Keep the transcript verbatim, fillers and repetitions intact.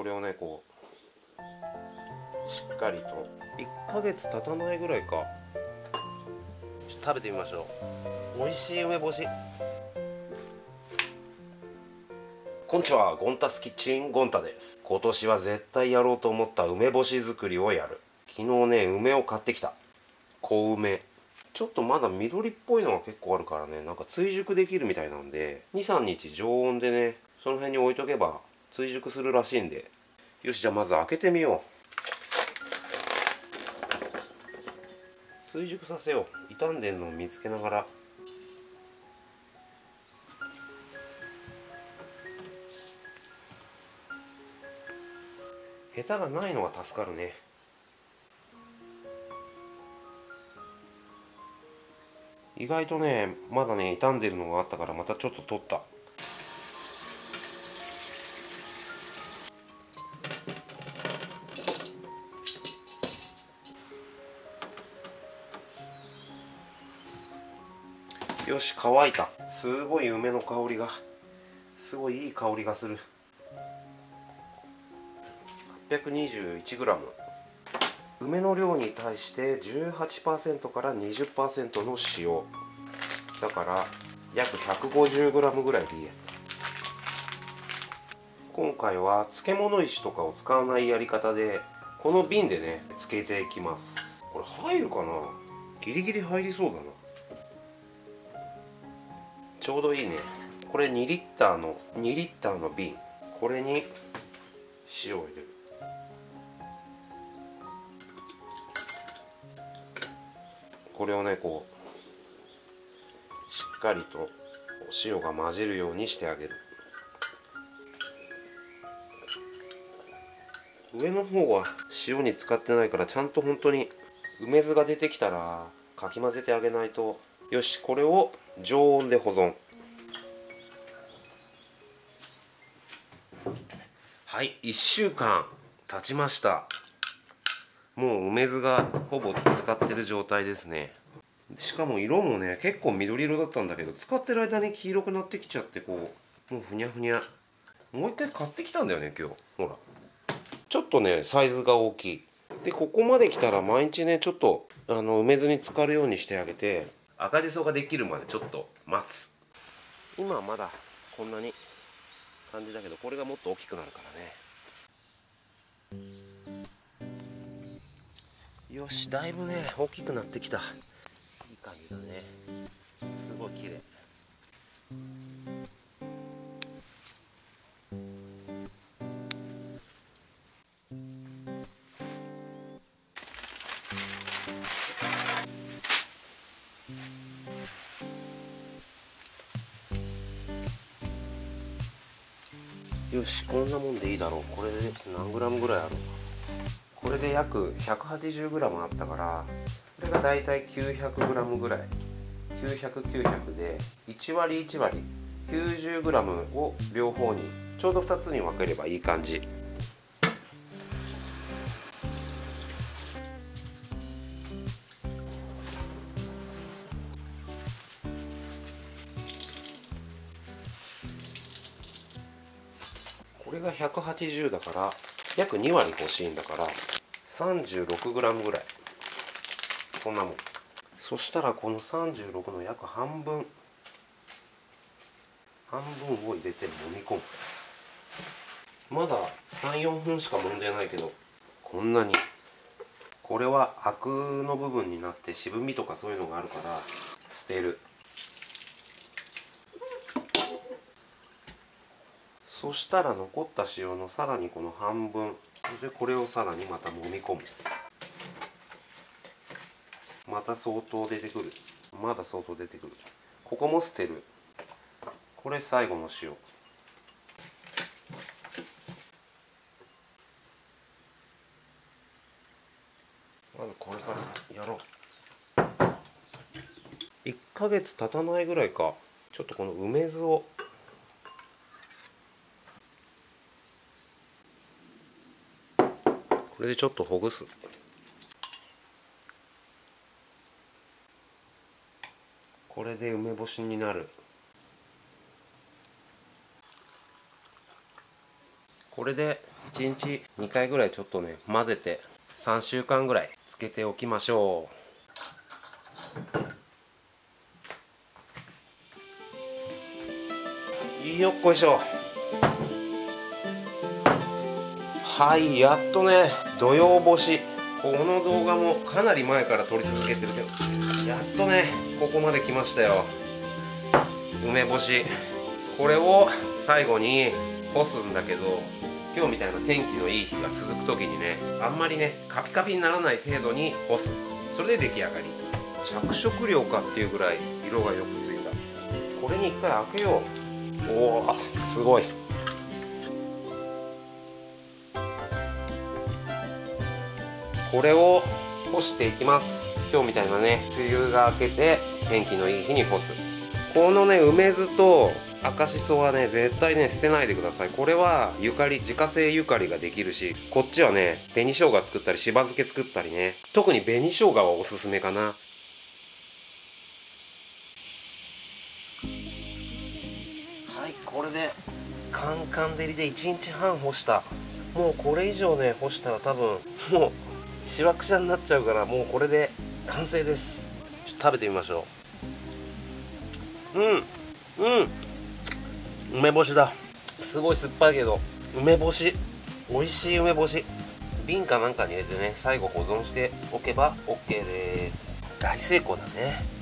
これをねこうしっかりといっかげつ経たないぐらいか食べてみましょう。美味しい梅干し。こんにちは、ゴンタスキッチンゴンタです。今年は絶対やろうと思った梅干し作りをやる。昨日ね梅を買ってきた。小梅、ちょっとまだ緑っぽいのが結構あるからね、なんか追熟できるみたいなんでにさんにち常温でねその辺に置いとけば追熟するらしいんで、よし、じゃあまず開けてみよう。追熟させよう。傷んでんのを見つけながら。ヘタがないのが助かるね。意外とねまだね傷んでるのがあったからまたちょっと取った。よし、乾いた。すごい梅の香りが、すごいいい香りがする。はっぴゃくにじゅういちグラム、 梅の量に対して じゅうはちパーセント から にじゅっパーセント の塩だから約 ひゃくごじゅうグラム ぐらいでいいや。今回は漬物石とかを使わないやり方でこの瓶でね漬けていきます。これ入るかな。ギリギリ入りそうだな。ちょうどいいね。これにリッターのにリッターの瓶、これに塩を入れる。これをねこうしっかりと塩が混じるようにしてあげる。上の方は塩に使ってないからちゃんと本当に梅酢が出てきたらかき混ぜてあげないと。よし、これを常温で保存。はい、いっしゅうかん経ちました。もう梅酢がほぼ使ってる状態ですね。しかも色もね結構緑色だったんだけど使ってる間に黄色くなってきちゃってこうもうふにゃふにゃ。もう一回買ってきたんだよね今日。ほらちょっとねサイズが大きいで、ここまで来たら毎日ねちょっとあの梅酢に浸かるようにしてあげて赤じそができるまでちょっと待つ。今はまだこんなに感じだけどこれがもっと大きくなるからね。よし、だいぶね大きくなってきた。いい感じだね。すごい綺麗。よし、こんなもんでいいだろう。これで何グラムぐらいあるのか。これで約 ひゃくはちじゅうグラム あったからこれがだいたい きゅうひゃくグラム ぐらい、きゅうひゃくきゅうひゃくでいち割いち割 きゅうじゅうグラム を両方にちょうどふたつに分ければいい感じ。これがひゃくはちじゅうだから約に割欲しいんだからさんじゅうろくグラム ぐらい。こんなもん。そしたらこのさんじゅうろくの約半分半分を入れて揉み込む。まださんよんぷんしか揉んでないけどこんなに。これはアクの部分になって渋みとかそういうのがあるから捨てる。そしたら残った塩のさらにこの半分でこれをさらにまた揉み込む。また相当出てくる。まだ相当出てくる。ここも捨てる。これ最後の塩。まずこれからやろう。いっかげつ経たないぐらいか。ちょっとこの梅酢をこれでちょっとほぐす。これで梅干しになる。これでいちにちにかいぐらいちょっとね混ぜてさんしゅうかんぐらいつけておきましょう。よっこいしょ。はい、やっとね土曜干し、この動画もかなり前から撮り続けてるけど、やっとねここまで来ましたよ。梅干し、これを最後に干すんだけど、今日みたいな天気のいい日が続く時にね、あんまりねカピカピにならない程度に干す。それで出来上がり。着色料かっていうぐらい色がよくついた。これに一回開けよう。おお、すごい。これを干していきます。今日みたいなね梅雨が明けて天気のいい日に干す。このね梅酢と赤しそはね絶対ね捨てないでください。これはゆかり、自家製ゆかりができるし、こっちはね紅生姜作ったりしば漬け作ったりね、特に紅生姜はおすすめかな。はい、これでカンカン照りでいちにちはん干した。もうこれ以上ね干したら多分もうしわくちゃになっちゃうから、もうこれで完成です。ちょっと食べてみましょう。うんうん、梅干しだ。すごい酸っぱいけど梅干し、美味しい梅干し。瓶かなんかに入れてね最後保存しておけば オーケー です。大成功だね。